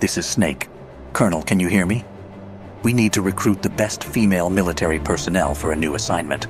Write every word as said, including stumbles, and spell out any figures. This is Snake. Colonel, can you hear me? We need to recruit the best female military personnel for a new assignment.